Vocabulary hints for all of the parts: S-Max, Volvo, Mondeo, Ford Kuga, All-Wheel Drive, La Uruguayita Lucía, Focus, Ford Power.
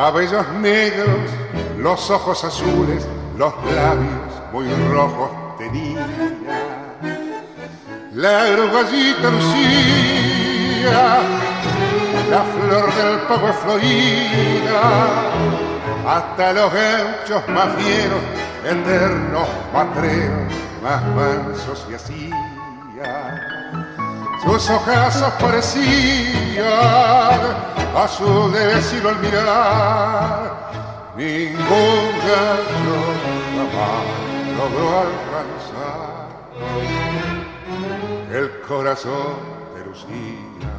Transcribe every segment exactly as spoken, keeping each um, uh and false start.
Cabellos negros, los ojos azules, los labios muy rojos tenía. La uruguayita Lucía, la flor del poco es florida, hasta los gauchos más fieros, eternos matreros, más mansos y así. Sus ojazos parecían azul de vecino al mirar, ningún gallo jamás logró alcanzar el corazón de Lucía,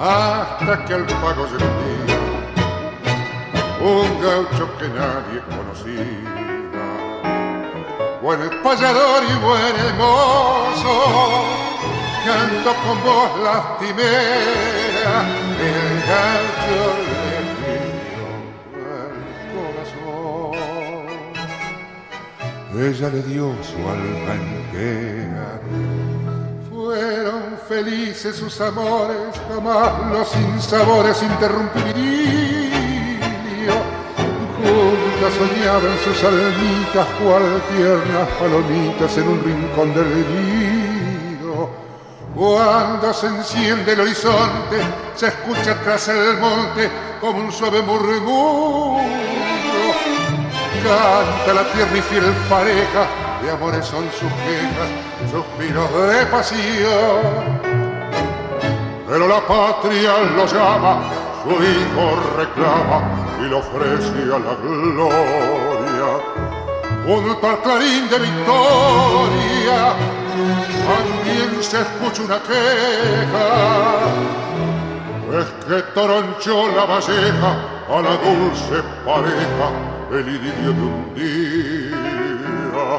hasta que al pago llegó un día un gaucho que nadie conocía, buen espallador y buen hermoso. Canto con voz lastimera, el gallo le dio el corazón. Ella le dio su alma entera. Fueron felices sus amores, jamás los sinsabores interrumpirían. Juntas soñaban sus almitas, cual tiernas palomitas en un rincón del día. Cuando se enciende el horizonte, se escucha tras el monte como un suave murmullo. Canta la tierna y fiel pareja, de amores son sus quejas, suspiros de pasión. Pero la patria lo llama, su hijo reclama y le ofrece a la gloria. Junto al clarín de victoria, también se escucha una queja, es que toronchó la valleja a la dulce pareja del idilio de un día.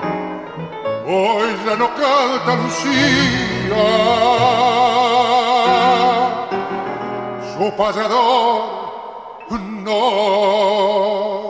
Hoy ya no canta Lucía, su payador no.